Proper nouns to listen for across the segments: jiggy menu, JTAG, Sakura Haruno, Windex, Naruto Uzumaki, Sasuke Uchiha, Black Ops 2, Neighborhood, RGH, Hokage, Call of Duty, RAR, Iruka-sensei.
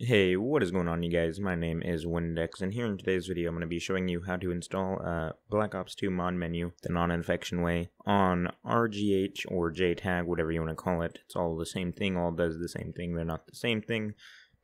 Hey, what is going on, you guys? My name is Windex, and here in today's video I'm going to be showing you how to install a Black Ops 2 mod menu the non-infection way on RGH or JTAG, whatever you want to call it. It's all the same thing, all does the same thing. They're not the same thing,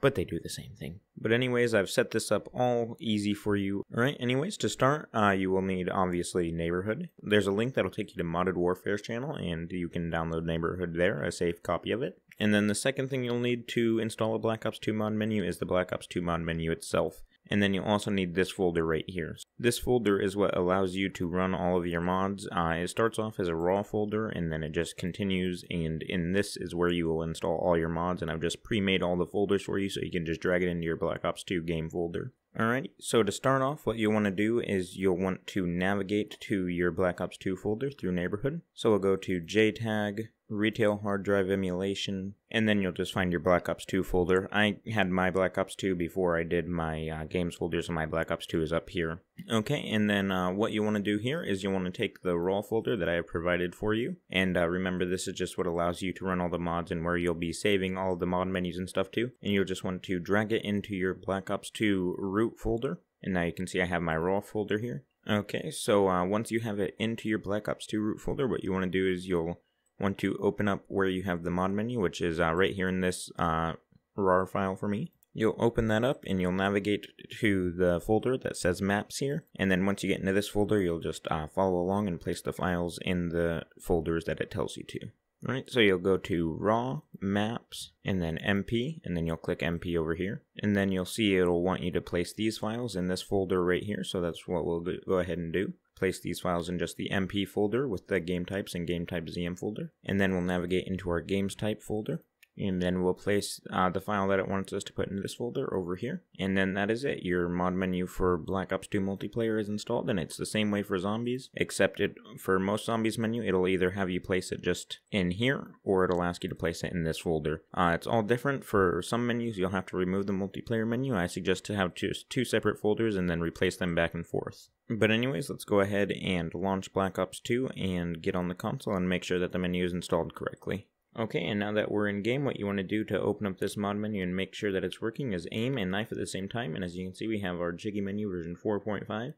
but they do the same thing. But anyways, I've set this up all easy for you. Alright, anyways, to start, you will need, obviously, Neighborhood. There's a link that'll take you to Modded Warfare's channel, and you can download Neighborhood there, a safe copy of it. And then the second thing you'll need to install a Black Ops 2 mod menu is the Black Ops 2 mod menu itself. And then you'll also need this folder right here. This folder is what allows you to run all of your mods. It starts off as a raw folder, and then it just continues, and in this is where you will install all your mods, and I've just pre-made all the folders for you, so you can just drag it into your Black Ops 2 game folder. Alright, so to start off, what you'll want to do is you'll want to navigate to your Black Ops 2 folder through Neighborhood. So we'll go to JTAG, Retail Hard Drive Emulation, and then you'll just find your Black Ops 2 folder. I had my Black Ops 2 before I did my games folder, so my Black Ops 2 is up here. Okay, and then what you want to do here is you want to take the raw folder that I have provided for you, and remember, this is just what allows you to run all the mods and where you'll be saving all the mod menus and stuff to, and you'll just want to drag it into your Black Ops 2 root folder, and now you can see I have my raw folder here. Okay, so once you have it into your Black Ops 2 root folder, what you want to do is you'll want to open up where you have the mod menu, which is right here in this RAR file for me. You'll open that up and you'll navigate to the folder that says maps here, and then once you get into this folder, you'll just follow along and place the files in the folders that it tells you to. Alright, so you'll go to raw, maps, and then MP, and then you'll click MP over here, and then you'll see it'll want you to place these files in this folder right here, so that's what we'll go ahead and do. Place these files in just the MP folder with the game types and game type ZM folder, and then we'll navigate into our games type folder, and then we'll place the file that it wants us to put into this folder over here, and then that is it. Your mod menu for Black Ops 2 multiplayer is installed, and it's the same way for zombies, except for most zombies menu, it'll either have you place it just in here, or it'll ask you to place it in this folder. It's all different. For some menus, you'll have to remove the multiplayer menu. I suggest to have two separate folders and then replace them back and forth. But anyways, let's go ahead and launch Black Ops 2 and get on the console and make sure that the menu is installed correctly. Okay, and now that we're in game, what you want to do to open up this mod menu and make sure that it's working is aim and knife at the same time, and as you can see, we have our Jiggy menu version 4.5.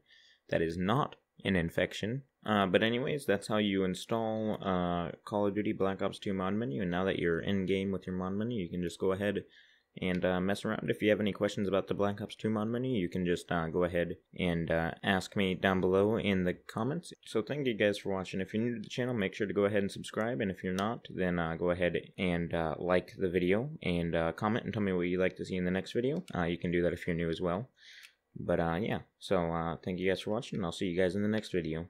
That is not an infection. But anyways, that's how you install Call of Duty Black Ops 2 mod menu, and now that you're in game with your mod menu, you can just go ahead and mess around. If you have any questions about the Black Ops 2 mod menu, you can just go ahead and ask me down below in the comments. So thank you guys for watching. If you're new to the channel, make sure to go ahead and subscribe, and if you're not, then go ahead and like the video, and comment and tell me what you'd like to see in the next video. You can do that if you're new as well. But yeah, so thank you guys for watching, and I'll see you guys in the next video.